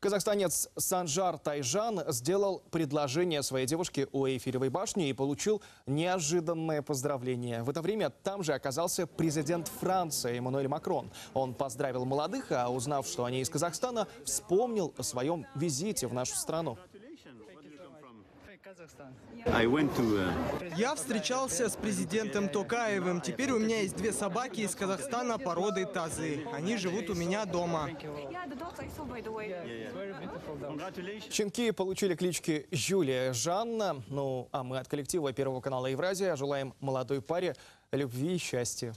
Казахстанец Санжар Тайжан сделал предложение своей девушке у Эйфелевой башни и получил неожиданное поздравление. В это время там же оказался президент Франции Эммануэль Макрон. Он поздравил молодых, а узнав, что они из Казахстана, вспомнил о своем визите в нашу страну. Я встречался с президентом Токаевым. Теперь у меня есть две собаки из Казахстана породы тазы. Они живут у меня дома. Щенки получили клички Юлия, Жанна. Ну, а мы от коллектива Первого канала Евразия желаем молодой паре любви и счастья.